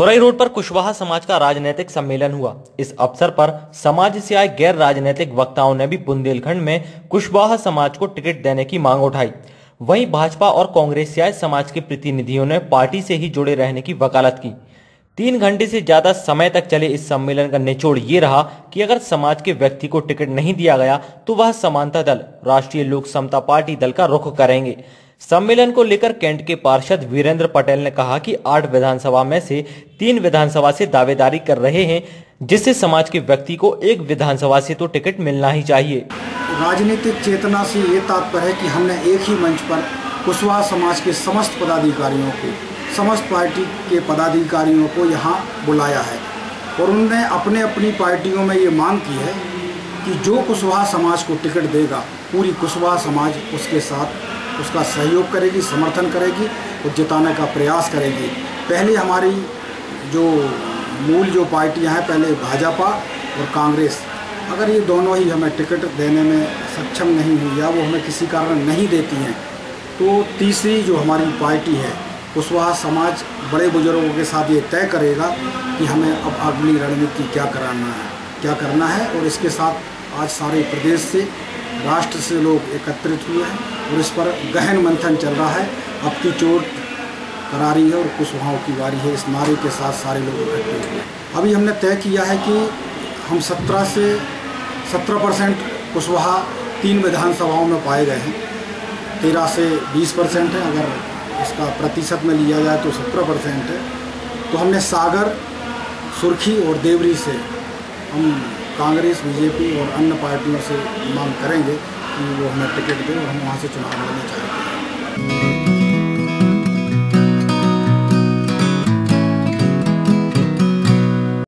Khurai road पर कुशवाहा समाज का राजनीतिक सम्मेलन हुआ। इस अवसर पर समाज से आए गैर राजनीतिक वक्ताओं ने भी बुंदेलखंड में कुशवाहा समाज को टिकट देने की मांग उठाई। वहीं भाजपा और कांग्रेस से आए समाज के प्रतिनिधियों ने पार्टी से ही जुड़े रहने की वकालत की। 3 घंटे से ज्यादा समय तक चले इस सम्मेलन का निचोड़ ये रहा कि अगर समाज के व्यक्ति को टिकट नहीं दिया गया तो वह समानता दल, राष्ट्रीय लोक समता पार्टी दल का रुख करेंगे। सम्मेलन को लेकर कैंट के पार्षद वीरेंद्र पटैल ने कहा कि 8 विधानसभा में से 3 विधानसभा से दावेदारी कर रहे हैं, जिससे समाज के व्यक्ति को 1 विधानसभा से तो टिकट मिलना ही चाहिए। राजनीतिक चेतना से ये तात्पर्य है कि हमने एक ही मंच पर कुशवाहा समाज के समस्त पदाधिकारियों को, समस्त पार्टी के पदाधिकारियों को यहाँ बुलाया है और उनने अपने अपनी पार्टियों में ये मांग की है कि जो कुशवाहा समाज को टिकट देगा पूरी कुशवाहा समाज उसके साथ उसका सहयोग करेगी, समर्थन करेगी और जिताने का प्रयास करेगी। पहले हमारी जो मूल जो पार्टियां हैं, पहले भाजपा और कांग्रेस, अगर ये दोनों ही हमें टिकट देने में सक्षम नहीं हुई या वो हमें किसी कारण नहीं देती हैं, तो तीसरी जो हमारी पार्टी है कुशवाहा समाज बड़े बुजुर्गों के साथ ये तय करेगा कि हमें अब अगली रणनीति क्या करना है। और इसके साथ आज सारे प्रदेश से, राष्ट्र से लोग एकत्रित हुए हैं और इस पर गहन मंथन चल रहा है। अब की चोट करारी है और कुशवाहों की वारी है, इस नारे के साथ सारे लोग इकट्ठे हुए। अभी हमने तय किया है कि हम 17% कुशवाहा 3 विधानसभाओं में पाए गए हैं, 13 से 20% है, अगर इसका प्रतिशत में लिया जाए तो 17% है। तो हमने सागर, सुरखी और देवरी से हम कांग्रेस, बीजेपी और अन्य पार्टियों से मांग करेंगे वो हमें टिकट दे, हम वहाँ से चुनाव लड़ना चाहते हैं।